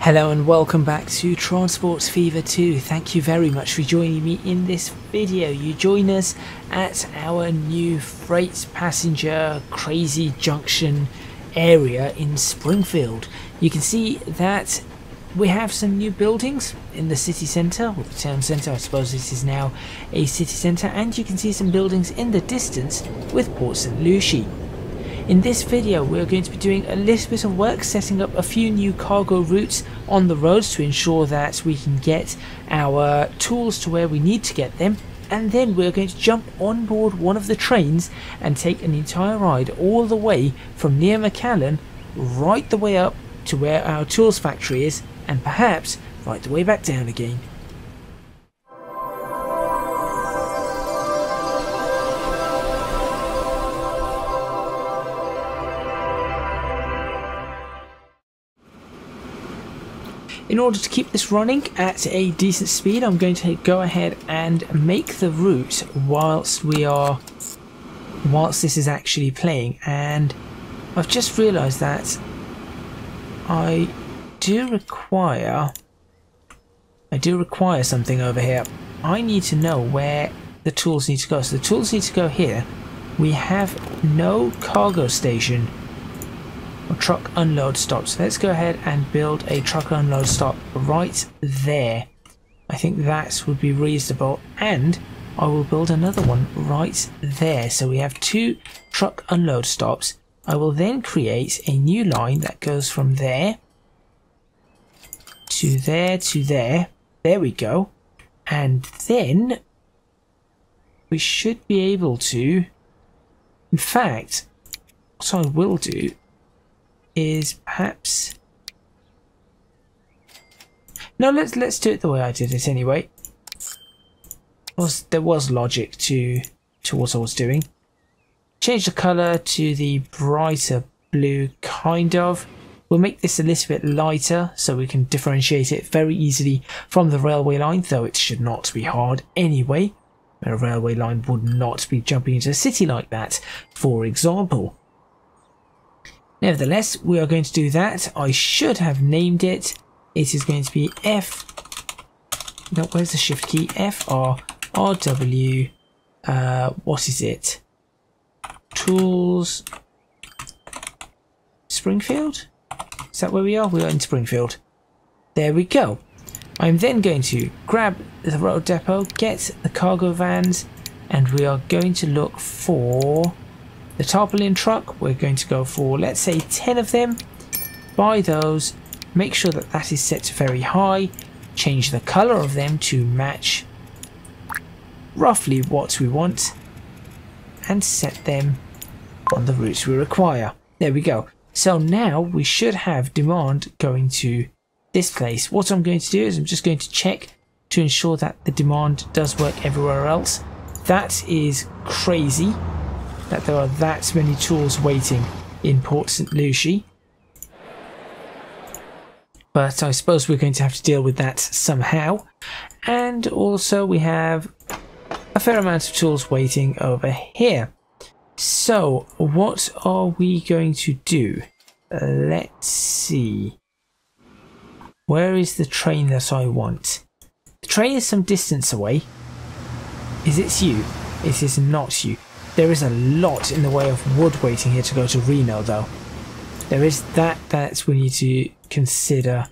Hello and welcome back to Transport Fever 2. Thank you very much for joining me in this video. You join us at our new freight passenger crazy junction area in Springfield. You can see that we have some new buildings in the city centre, or the town centre, I suppose this is now a city centre, and you can see some buildings in the distance with Port St Lucie. In this video we're going to be doing a little bit of work setting up a few new cargo routes on the roads to ensure that we can get our tools to where we need to get them, and then we're going to jump on board one of the trains and take an entire ride all the way from near McAllen right the way up to where our tools factory is, and perhaps right the way back down again. In order to keep this running at a decent speed, I'm going to go ahead and make the route whilst this is actually playing, and I've just realised that I do require something over here. I need to know where the tools need to go. So the tools need to go here. We have no cargo station or truck unload stop, so let's go ahead and build a truck unload stop right there. I think that would be reasonable, and I will build another one right there, so we have two truck unload stops. I will then create a new line that goes from there to there to there. There we go, and then we should be able to, in fact what I will do is perhaps, no, let's do it the way I did it anyway. There was logic to what I was doing. Change the colour to the brighter blue, kind of. We'll make this a little bit lighter so we can differentiate it very easily from the railway line, though it should not be hard anyway. A railway line would not be jumping into a city like that, for example. Nevertheless, we are going to do that. I should have named it. It is going to be F. No, where's the shift key? F R R W. What is it? Tools. Springfield? Is that where we are? We are in Springfield. There we go. I'm then going to grab the road depot, get the cargo vans, and we are going to look for the tarpaulin truck. We're going to go for, let's say, 10 of them. Buy those, make sure that that is set to very high, change the colour of them to match roughly what we want, and set them on the routes we require. There we go. So now we should have demand going to this place. What I'm going to do is I'm just going to check to ensure that the demand does work everywhere else. That is crazy that there are that many tools waiting in Port St Lucie, but I suppose we're going to have to deal with that somehow. And also we have a fair amount of tools waiting over here. So what are we going to do? Let's see, where is the train that I want? The train is some distance away. Is it you? It is not you. There is a lot in the way of wood waiting here to go to Reno, though. There is that we need to consider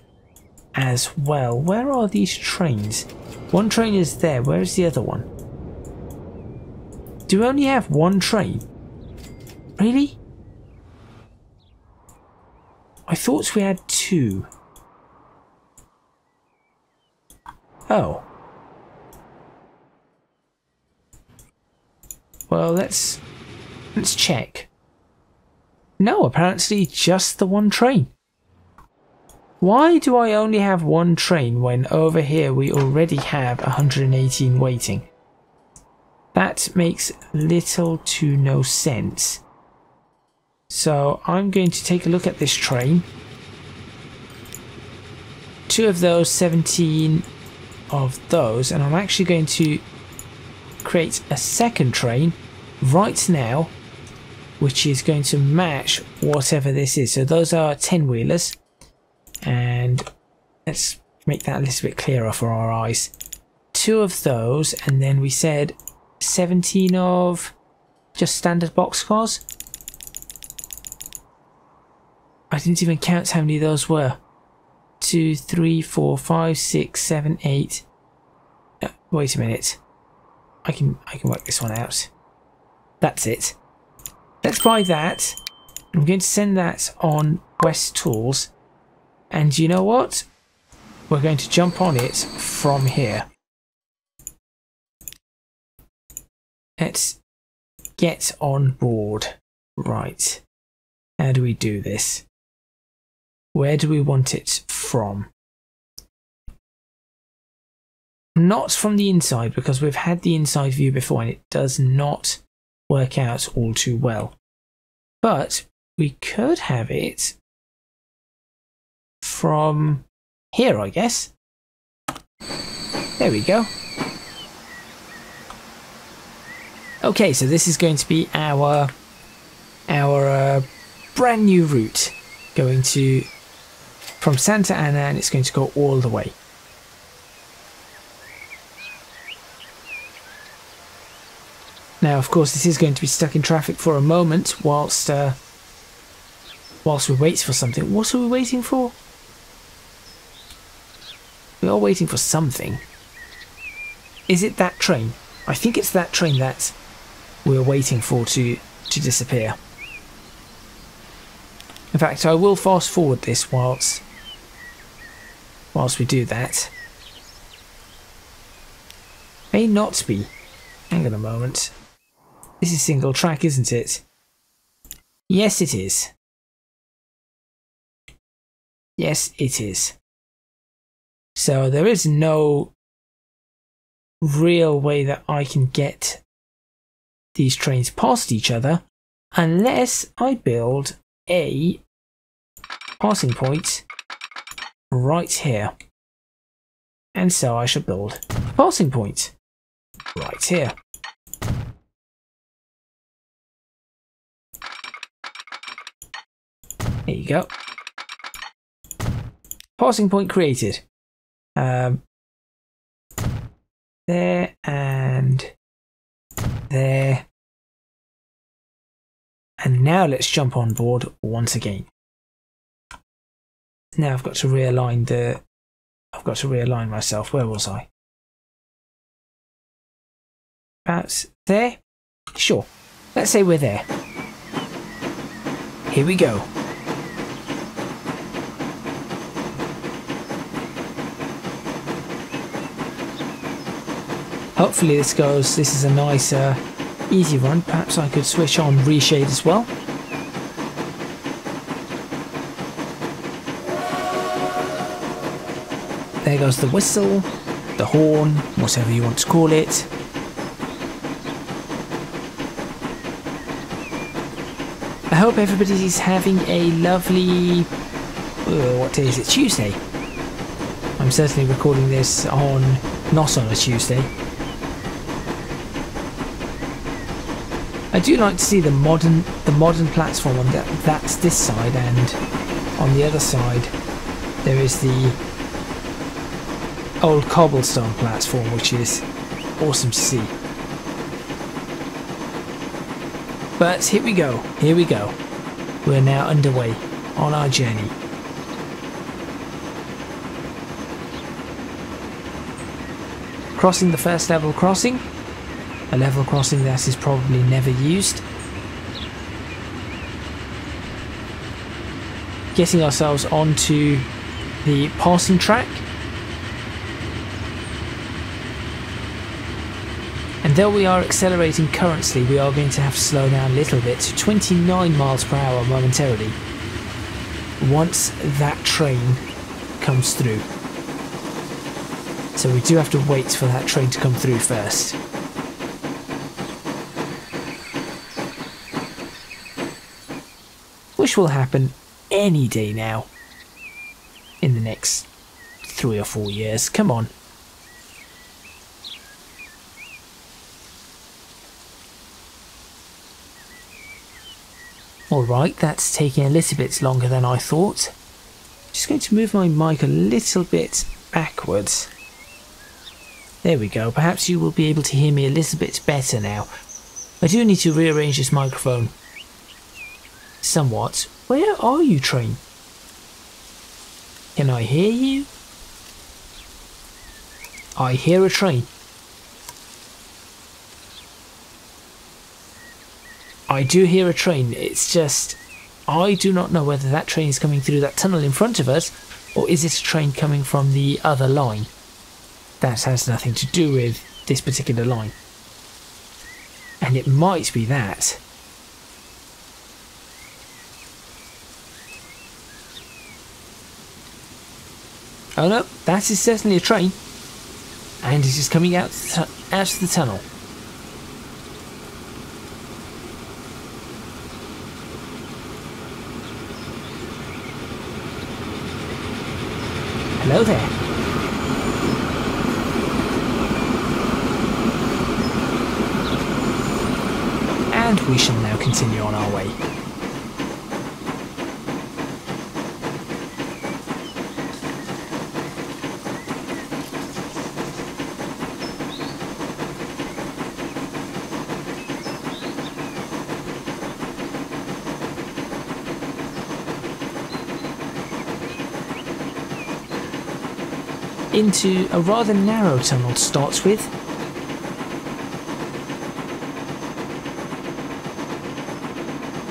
as well. Where are these trains? One train is there. Where is the other one? Do we only have one train? Really? I thought we had two. Oh. Well, let's check. No, apparently just the one train. Why do I only have one train when over here we already have 118 waiting? That makes little to no sense. So I'm going to take a look at this train. Two of those, 17 of those, and I'm actually going to create a second train right now, which is going to match whatever this is. So those are 10 wheelers, and Let's make that a little bit clearer for our eyes. 2 of those, and then we said 17 of just standard boxcars. I didn't even count how many those were. 2, 3, 4, 5, 6, 7, 8. Wait a minute. I can work this one out. That's it. Let's buy that. I'm going to send that on West Tools. And you know what? We're going to jump on it from here. Let's get on board. Right. How do we do this? Where do we want it from? Not from the inside, because we've had the inside view before and it does not work out all too well. But we could have it from here, I guess. There we go. Okay, so this is going to be our brand new route going to from Santa Ana, and it's going to go all the way. Now, of course, this is going to be stuck in traffic for a moment whilst we wait for something. What are we waiting for? We are waiting for something. Is it that train? I think it's that train that we're waiting for to disappear. In fact, I will fast forward this whilst we do that. May not be. Hang on a moment. This is single track, isn't it? Yes, it is. Yes, it is. So there is no real way that I can get these trains past each other unless I build a passing point right here, and so I should build a passing point right here. There you go. Passing point created. There and there. And now let's jump on board once again. Now I've got to realign the... I've got to realign myself. Where was I? About there? Sure. Let's say we're there. Here we go. Hopefully this goes... This is a nice... easy run. Perhaps I could switch on reshade as well. There goes the whistle, the horn, whatever you want to call it. I hope everybody is having a lovely... what day is it? Tuesday. I'm certainly recording this on... not on a Tuesday. I do like to see the modern platform on that's this side, and on the other side there is the old cobblestone platform, which is awesome to see. But here we go, here we go. We're now underway on our journey. Crossing the first level crossing. A level crossing that is probably never used. Getting ourselves onto the passing track. And though we are accelerating currently, we are going to have to slow down a little bit to 29 miles per hour momentarily once that train comes through. So we do have to wait for that train to come through first. Which will happen any day now in the next 3 or 4 years. Come on. Alright, that's taking a little bit longer than I thought. just going to move my mic a little bit backwards. There we go, perhaps you will be able to hear me a little bit better now. I do need to rearrange this microphone somewhat. Where are you, train? Can I hear you? I hear a train. I do hear a train, it's just I do not know whether that train is coming through that tunnel in front of us, or is it a train coming from the other line. That has nothing to do with this particular line. And it might be that. Oh no, that is certainly a train. And it is coming out of the tunnel. Hello there. And we shall now continue on our way. Into a rather narrow tunnel to start with.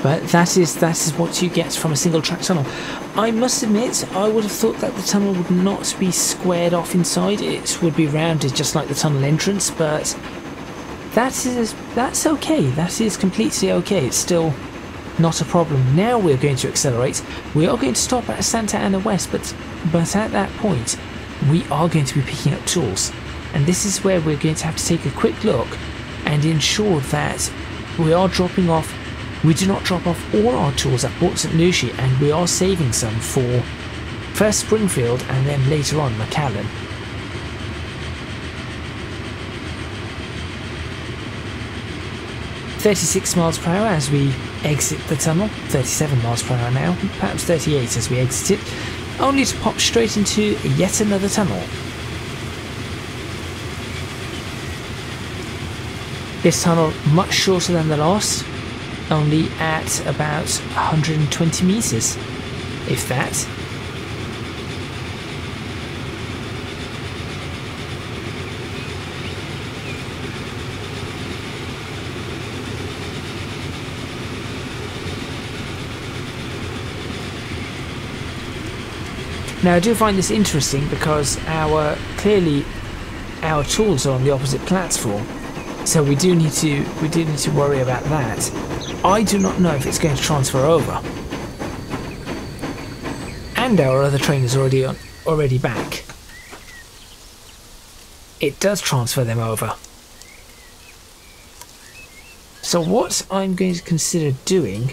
But that is what you get from a single track tunnel. I must admit, I would have thought that the tunnel would not be squared off inside, it would be rounded just like the tunnel entrance, but that's okay, that is completely okay, it's still not a problem. Now we're going to accelerate. We are going to stop at Santa Ana West, but at that point we are going to be picking up tools, and this is where we're going to have to take a quick look and ensure that we are dropping off, we do not drop off all our tools at Port St Lucie, and we are saving some for first Springfield and then later on McAllen. £36 mph as we exit the tunnel, £37 mph now, perhaps 38 as we exit it. Only to pop straight into yet another tunnel. This tunnel much shorter than the last, only at about 120 metres, if that. Now I do find this interesting because clearly our tools are on the opposite platform, so we do need to worry about that. I do not know if it's going to transfer over, and our other train is already back. It does transfer them over. So what I'm going to consider doing,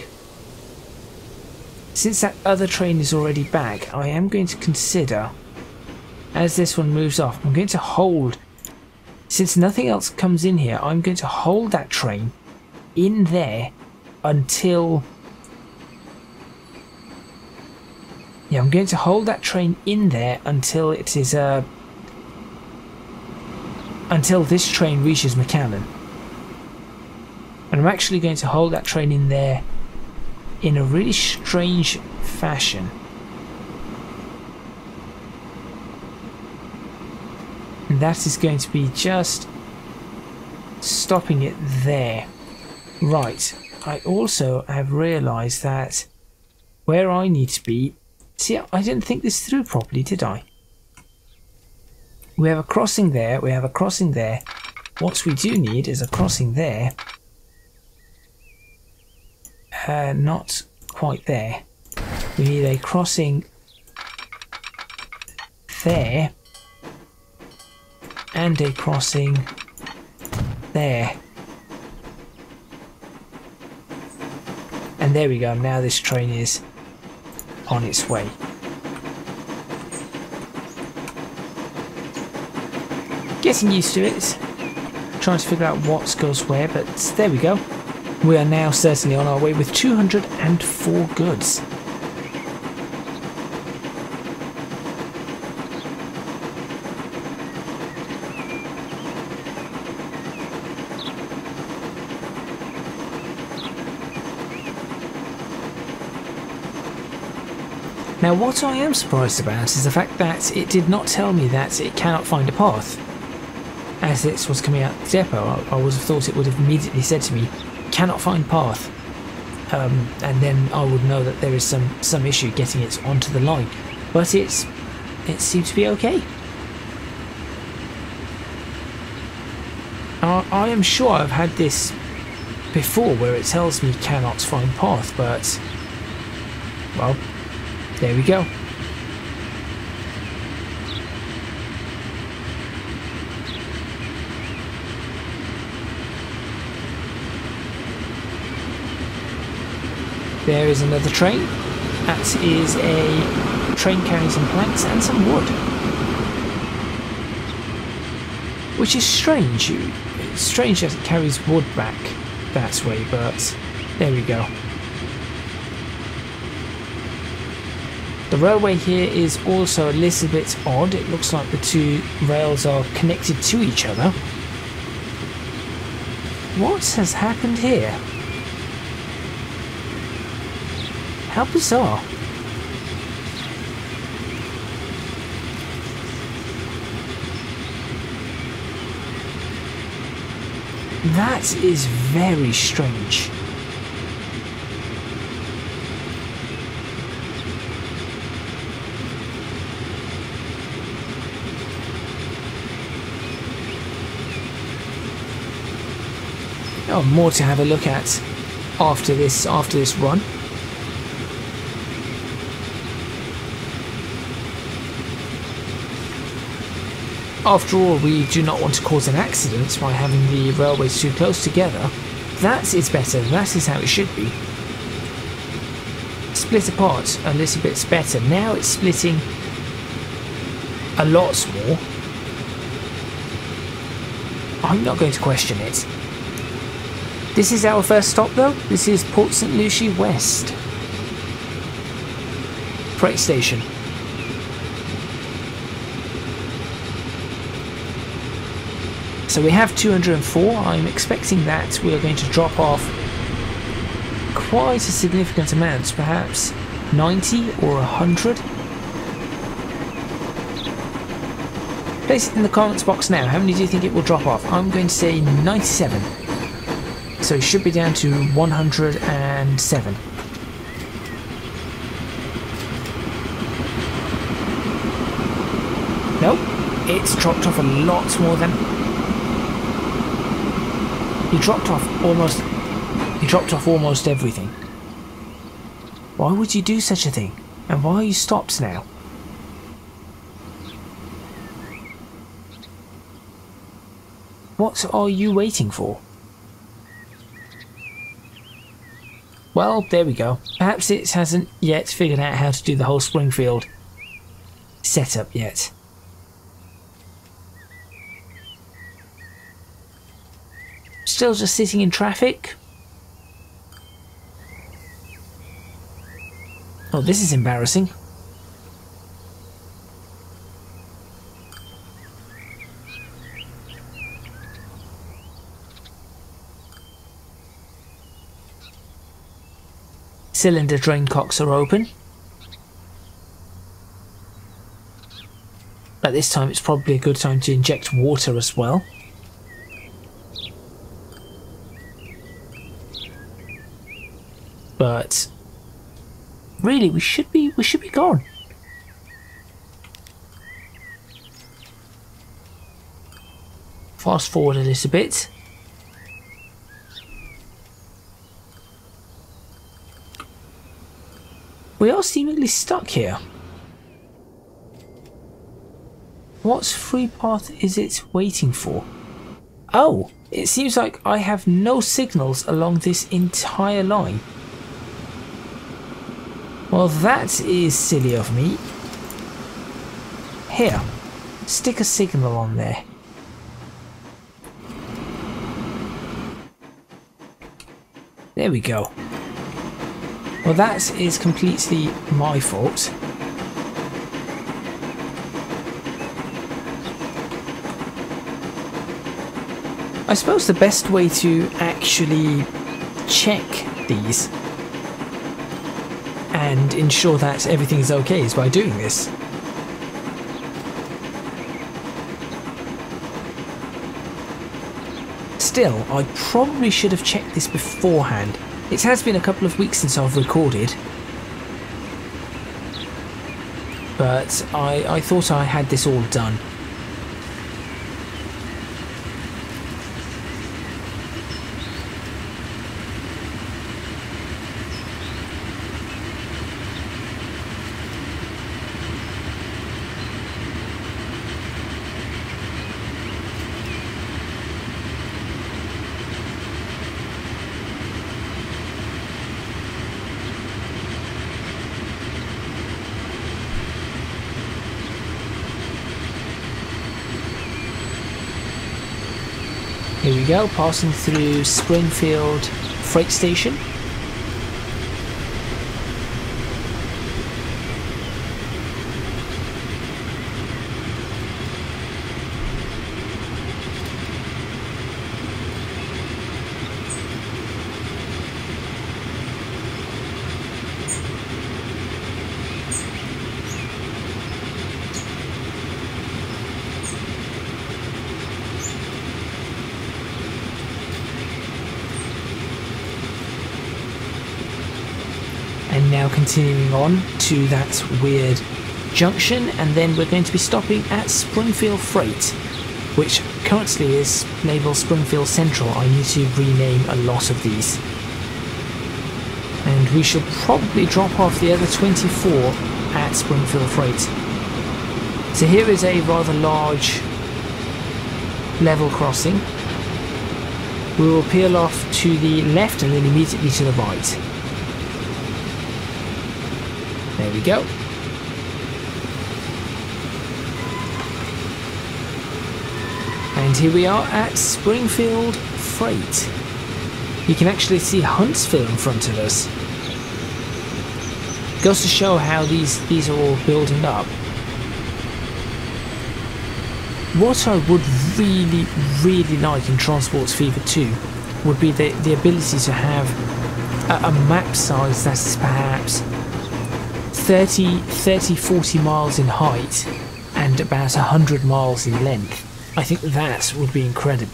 since that other train is already back, I am going to consider, as this one moves off, I'm going to hold, since nothing else comes in here, I'm going to hold that train in there until, yeah, I'm going to hold that train in there until it is, until this train reaches McAllen. And I'm actually going to hold that train in there in a really strange fashion. And that is going to be just stopping it there. Right, I also have realised that where I need to be, see, I didn't think this through properly, did I? We have a crossing there, we have a crossing there. What we do need is a crossing there. Not quite there. We need a crossing there and a crossing there. And there we go, now this train is on its way. Getting used to it, trying to figure out what goes where, but there we go. We are now certainly on our way with 204 goods. Now what I am surprised about is the fact that it did not tell me that it cannot find a path. As it was coming out the depot, I would have thought it would have immediately said to me, cannot find path. And then I would know that there is some issue getting it onto the line. But it seems to be okay. I am sure I've had this before where it tells me cannot find path, but, well, there we go. There is another train. That is a train carrying some planks and some wood. Which is strange. It's strange that it carries wood back that way, but there we go. The railway here is also a little bit odd. It looks like the two rails are connected to each other. What has happened here? How bizarre. That is very strange. Oh, more to have a look at after this run. After all, we do not want to cause an accident by having the railways too close together. That is better, that is how it should be. Split apart a little bit better. Now it's splitting a lot more. I'm not going to question it. This is our first stop though. This is Port St Lucie West. Freight station. So we have 204, I'm expecting that we are going to drop off quite a significant amount, perhaps 90 or 100. Place it in the comments box now, how many do you think it will drop off? I'm going to say 97. So it should be down to 107. Nope, it's dropped off a lot more than... You dropped off almost everything. Why would you do such a thing? And why are you stopped now? What are you waiting for? Well, there we go. Perhaps it hasn't yet figured out how to do the whole Springfield setup yet. Still just sitting in traffic. Oh, this is embarrassing. Cylinder drain cocks are open. At this time, it's probably a good time to inject water as well. But really, we should be gone. Fast forward a little bit. We are seemingly stuck here. What free path is it waiting for? Oh, it seems like I have no signals along this entire line. Well, that is silly of me. Here, stick a signal on there. There we go. Well, that is completely my fault. I suppose the best way to actually check these and ensure that everything is okay is by doing this. Still, I probably should have checked this beforehand. It has been a couple of weeks since I've recorded, but I thought I had this all done. Here we go, passing through Springfield Freight Station. Now continuing on to that weird junction, and then we're going to be stopping at Springfield Freight, which currently is labelled Springfield Central. I need to rename a lot of these. And we shall probably drop off the other 24 at Springfield Freight. So here is a rather large level crossing. We will peel off to the left and then immediately to the right. There we go. And here we are at Springfield Freight. You can actually see Huntsville in front of us. Goes to show how these are all building up. What I would really, really like in Transport Fever 2 would be the ability to have a map size that is perhaps 40 miles in height and about 100 miles in length. I think that would be incredible.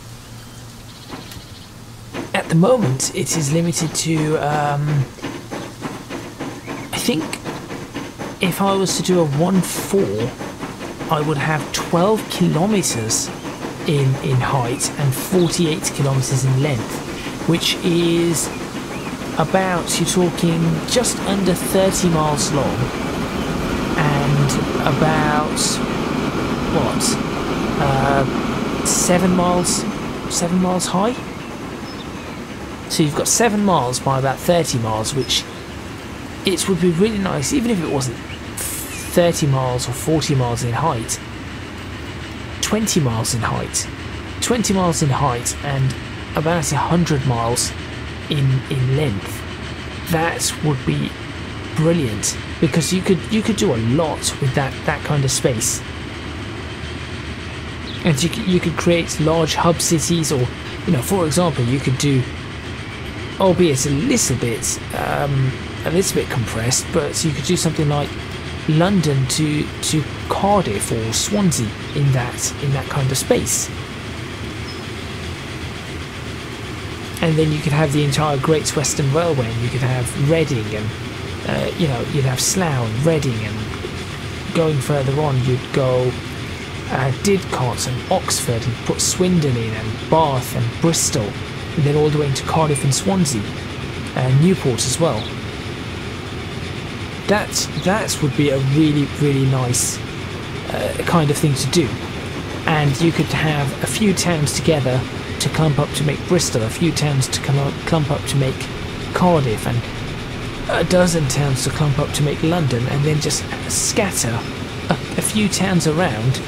At the moment it is limited to I think if I was to do a 1-4 I would have 12 kilometers in height and 48 kilometers in length, which is about, you're talking just under 30 miles long and about, what, 7 miles high? So you've got 7 miles by about 30 miles, which it would be really nice, even if it wasn't 30 miles or 40 miles in height, 20 miles in height. 20 miles in height and about 100 miles in length. That would be brilliant, because you could do a lot with that kind of space, and you could create large hub cities, or, you know, for example, you could do, albeit a little bit compressed, but you could do something like London to Cardiff or Swansea in that kind of space. And then you could have the entire Great Western Railway, and you could have Reading, and you'd have Slough and Reading, and going further on you'd go Didcot and Oxford, and put Swindon in, and Bath and Bristol, and then all the way into Cardiff and Swansea and Newport as well. That would be a really nice kind of thing to do, and you could have a few towns together to clump up to make Bristol, a few towns to clump up to make Cardiff, and a dozen towns to clump up to make London, and then just scatter a few towns around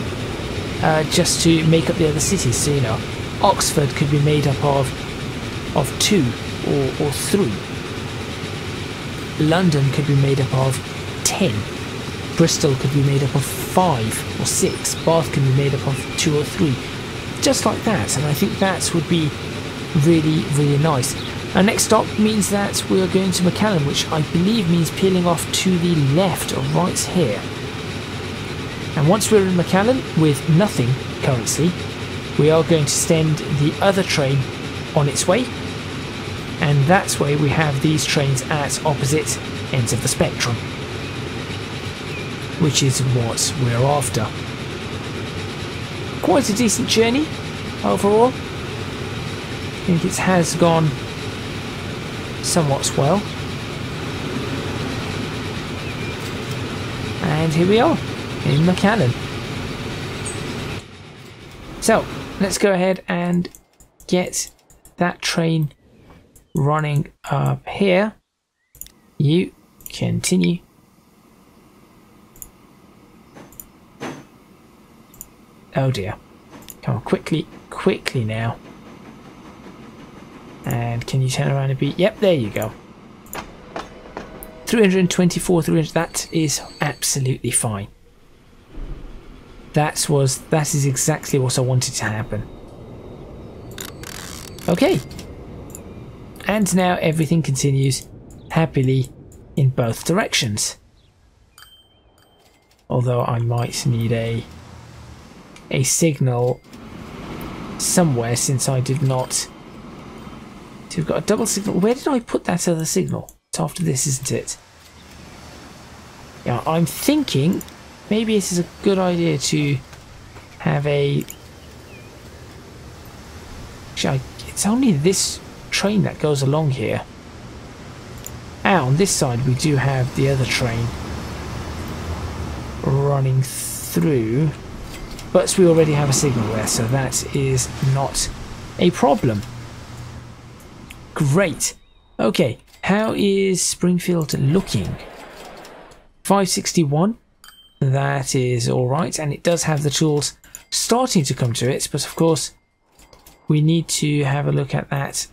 just to make up the other cities. So, you know, Oxford could be made up of 2 or 3. London could be made up of 10. Bristol could be made up of 5 or 6. Bath could be made up of 2 or 3. Just like that, and I think that would be really nice. Our next stop means that we are going to McAllen, which I believe means peeling off to the left or right here. And once we're in McAllen, with nothing currently, we are going to send the other train on its way, and that way we have these trains at opposite ends of the spectrum, which is what we're after. Quite a decent journey overall. I think it has gone somewhat well. And here we are in McAllen. So let's go ahead and get that train running up here. You continue. Oh dear. Come on, quickly, quickly now. And can you turn around a bit? Yep, there you go. 324, 300, that is absolutely fine. That is exactly what I wanted to happen. Okay. And now everything continues happily in both directions. Although I might need a signal somewhere, since I did not. So we've got a double signal. Where did I put that other signal? It's after this, isn't it? Yeah, I'm thinking maybe this is a good idea to have a... Actually, it's only this train that goes along here. Ah, on this side we do have the other train running through. But we already have a signal there, so that is not a problem. Great. Okay, how is Springfield looking? 561. That is alright, and it does have the tools starting to come to it, but of course we need to have a look at that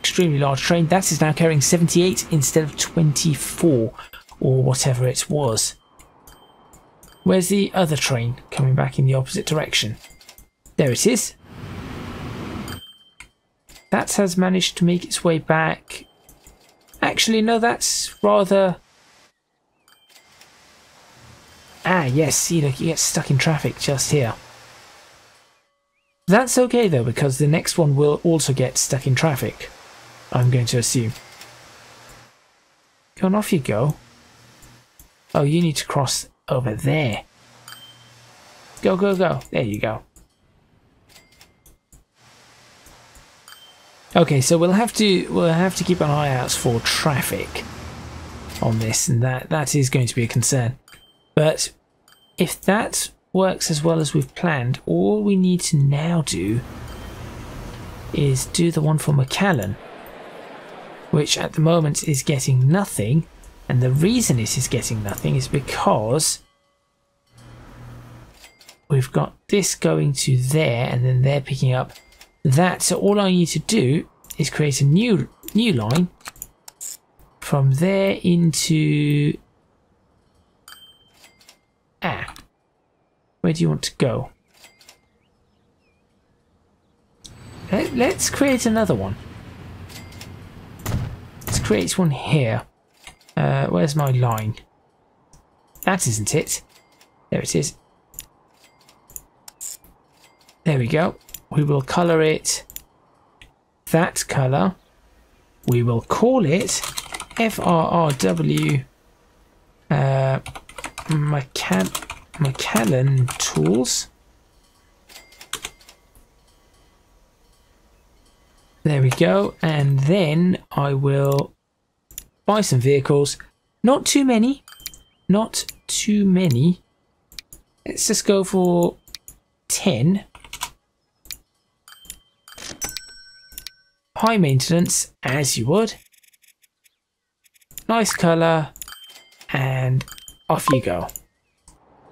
extremely large train. That is now carrying 78 instead of 24, or whatever it was. Where's the other train coming back in the opposite direction? There it is. That has managed to make its way back. Actually, no, that's rather... Ah, yes, you know, you get stuck in traffic just here. That's okay, though, because the next one will also get stuck in traffic, I'm going to assume. Go on, off you go. Oh, you need to cross over there. Go, go, go. There you go. Okay, so we'll have to keep an eye out for traffic on this, and that is going to be a concern. But if that works as well as we've planned, all we need to now do is do the one for McAllen, which at the moment is getting nothing. And the reason it is getting nothing is because we've got this going to there, and then they're picking up that. So all I need to do is create a new line from there into... Ah, where do you want to go? Let's create another one. Let's create one here. Where's my line? That isn't it. There it is. There we go. We will colour it that colour. We will call it FRRW McAllen Tools. There we go. And then I will buy some vehicles. Not too many. Not too many. Let's just go for 10. High maintenance, as you would. Nice colour. And off you go.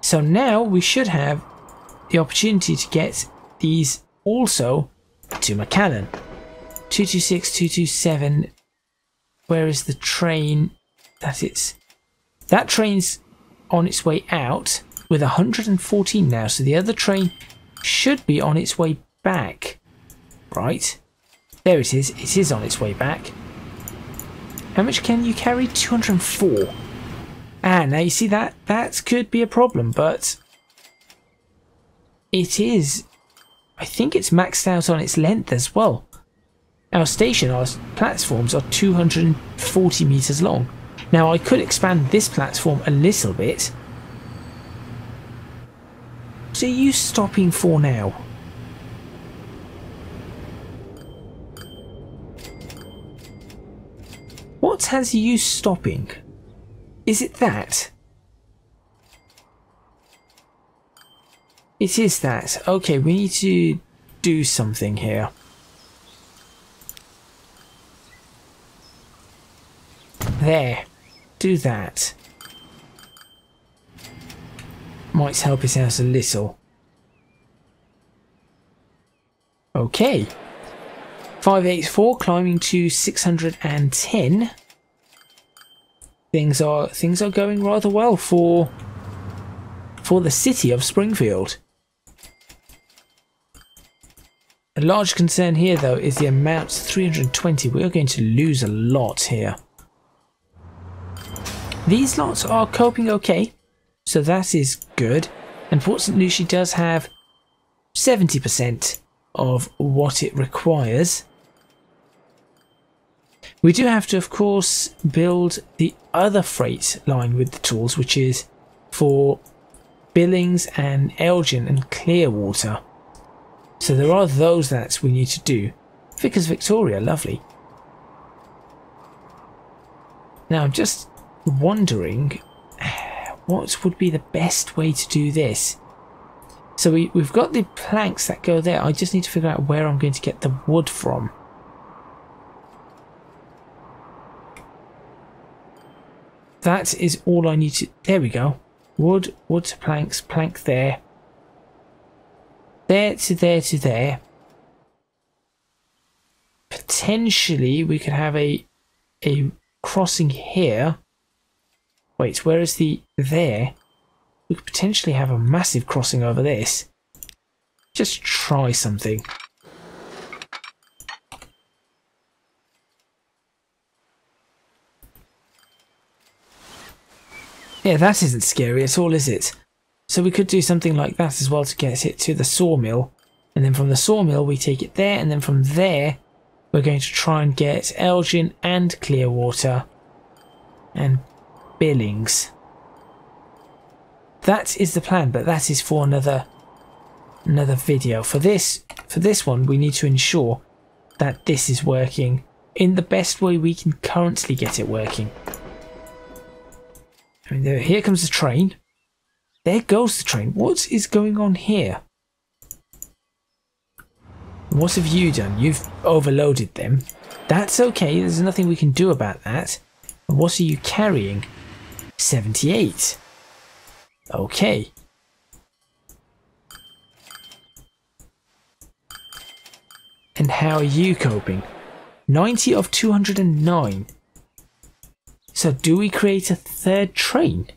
So now we should have the opportunity to get these also to McAllen. 226, 227... Where is the train that it's... That train's on its way out with 114 now. So the other train should be on its way back. Right. There it is. It is on its way back. How much can you carry? 204. Ah, now you see that could be a problem, but it is. I think it's maxed out on its length as well. Our station, our platforms are 240 meters long. Now I could expand this platform a little bit. What are you stopping for now? What has you stopping? Is it that? It is that. Okay, we need to do something here. There. Do that. Might help us out a little. Okay. 584 climbing to 610. Things are going rather well for the city of Springfield. A large concern here though is the amount 320. We are going to lose a lot here. These lots are coping okay, so that is good. And Port St Lucie does have 70% of what it requires. We do have to, of course, build the other freight line with the tools, which is for Billings and Elgin and Clearwater. So there are those that we need to do. Vickers Victoria, lovely. Now I'm just wondering what would be the best way to do this. So we've got the planks that go there. I just need to figure out where I'm going to get the wood from. That is all I need to... There we go. Wood to planks, plank there. There to there to there. Potentially we could have a crossing here. Wait, where is the... there? We could potentially have a massive crossing over this. Just try something. Yeah, that isn't scary at all, is it? So we could do something like that as well to get it to the sawmill. And then from the sawmill we take it there, and then from there we're going to try and get Elgin and Clearwater and Billings. That is the plan, but that is for another video. For this one we need to ensure that this is working in the best way we can currently get it working. I mean, here comes the train. There goes the train. What is going on here? What have you done? You've overloaded them. That's okay. There's nothing we can do about that. What are you carrying? 78. Okay. And how are you coping? 90 of 209. So do we create a third train?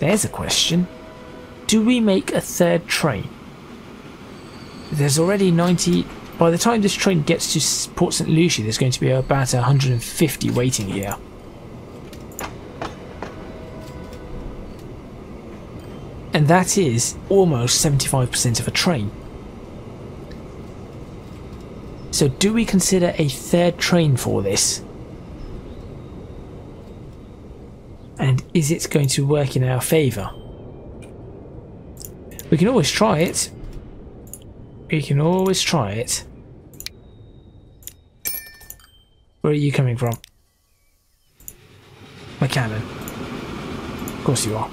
There's a question. Do we make a third train? There's already 90... By the time this train gets to Port St. Lucie, there's going to be about 150 waiting here. And that is almost 75% of a train. So do we consider a third train for this? And is it going to work in our favour? We can always try it. We can always try it. Where are you coming from? McAllen. Of course you are.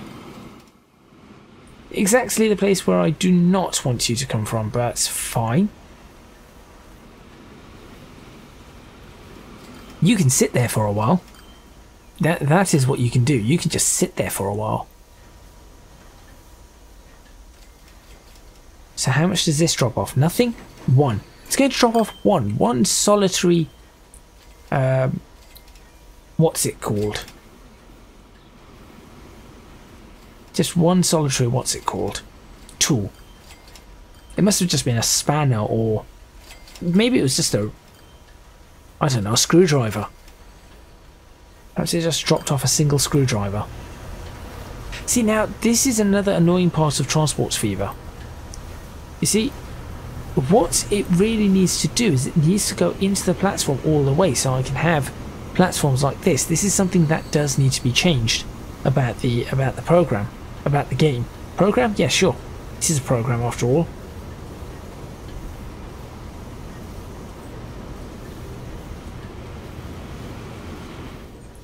Exactly the place where I do not want you to come from, but it's fine. You can sit there for a while. That is what you can do. You can just sit there for a while. So how much does this drop off? Nothing? One. It's going to drop off one. One solitary... what's it called? Just one solitary... what's it called? Tool. It must have just been a spanner or... maybe it was just a... I don't know, a screwdriver. Perhaps it just dropped off a single screwdriver. See, now this is another annoying part of Transport Fever. You see, what it really needs to do is it needs to go into the platform all the way, so I can have platforms like this. This is something that does need to be changed about the program, about the game. Program? Yeah, sure. This is a program after all.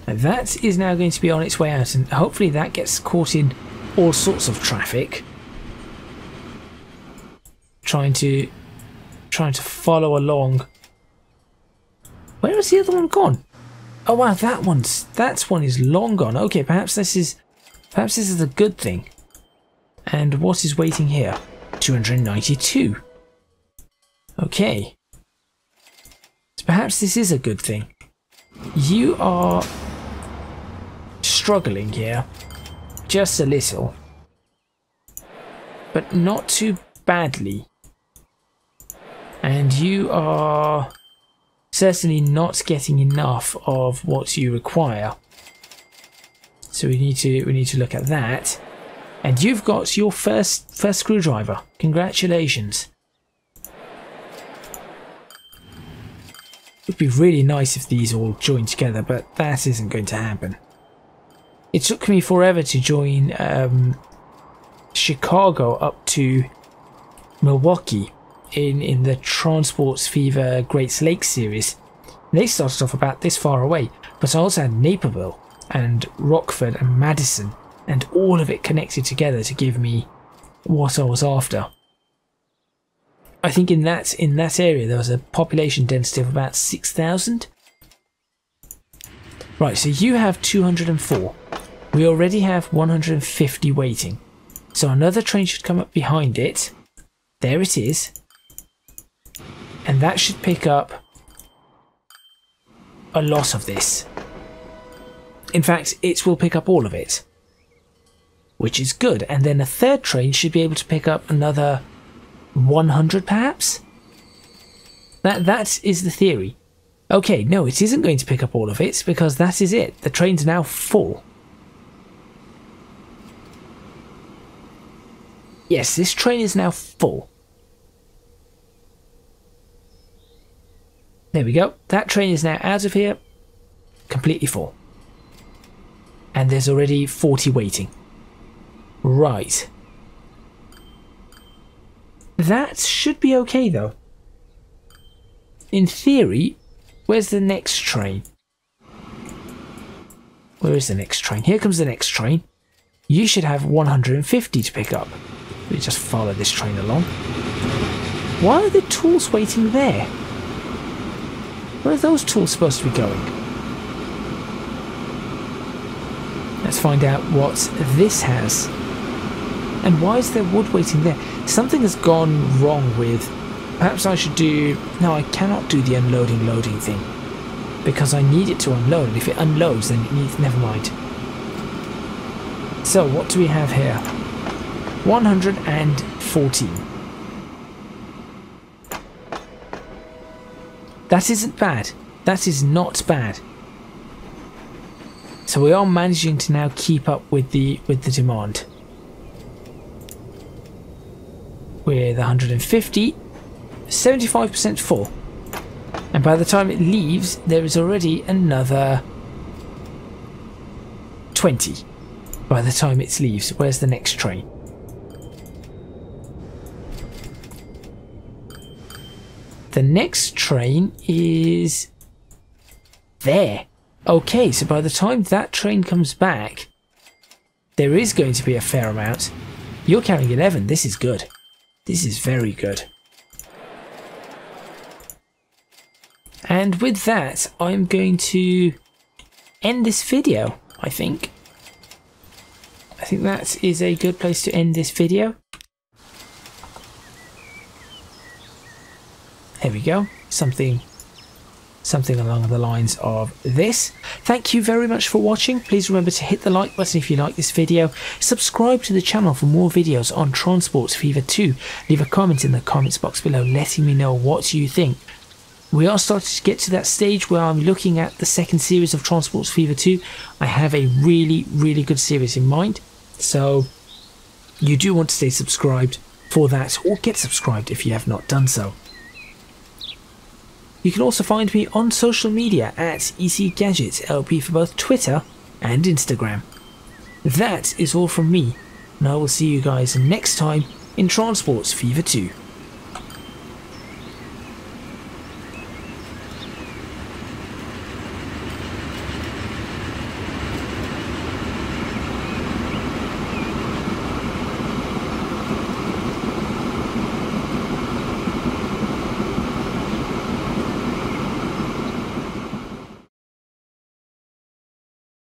And that is now going to be on its way out, and hopefully that gets caught in all sorts of traffic. Trying to follow along. Where has the other one gone? Oh wow, that one is long gone. Okay, perhaps this is a good thing. And what is waiting here? 292. Okay. So perhaps this is a good thing. You are struggling here, just a little, but not too badly, and you are certainly not getting enough of what you require, so we need to look at that. And you've got your first screwdriver. Congratulations. It would be really nice if these all joined together, but that isn't going to happen. It took me forever to join Chicago up to Milwaukee in the Transport Fever Great Lakes series. They started off about this far away, but I also had Naperville and Rockford and Madison, and all of it connected together to give me what I was after. I think in that area there was a population density of about 6,000. Right, so you have 204. We already have 150 waiting. So another train should come up behind it. There it is. And that should pick up a lot of this. In fact, it will pick up all of it, which is good. And then a third train should be able to pick up another 100 perhaps? That is the theory. Okay, no, it isn't going to pick up all of it, because that is it. The train's now full. Yes, this train is now full. There we go. That train is now out of here. Completely full. And there's already 40 waiting. Right. That should be okay though. In theory, where's the next train? Where is the next train? Here comes the next train. You should have 150 to pick up. We just follow this train along. Why are the tools waiting there? Where are those tools supposed to be going? Let's find out what this has. And why is there wood waiting there? Something has gone wrong with... Perhaps I should do... No, I cannot do the unloading thing, because I need it to unload, and if it unloads then it needs... Never mind. So, what do we have here? 114. That isn't bad. That is not bad. So we are managing to now keep up with the demand. With 150, 75% full, and by the time it leaves there is already another 20 by the time it leaves. Where's the next train? The next train is there. Okay, so by the time that train comes back there is going to be a fair amount. You're carrying 11. This is good. This is very good. And with that, I'm going to end this video, I think. I think that is a good place to end this video. There we go. Something along the lines of this. Thank you very much for watching. Please remember to hit the like button if you like this video. Subscribe to the channel for more videos on Transport Fever 2. Leave a comment in the comments box below letting me know what you think. We are starting to get to that stage where I'm looking at the second series of Transport Fever 2. I have a really, really good series in mind, so you do want to stay subscribed for that, or get subscribed if you have not done so. You can also find me on social media at ECGadgetLP for both Twitter and Instagram. That is all from me, and I will see you guys next time in Transport Fever 2.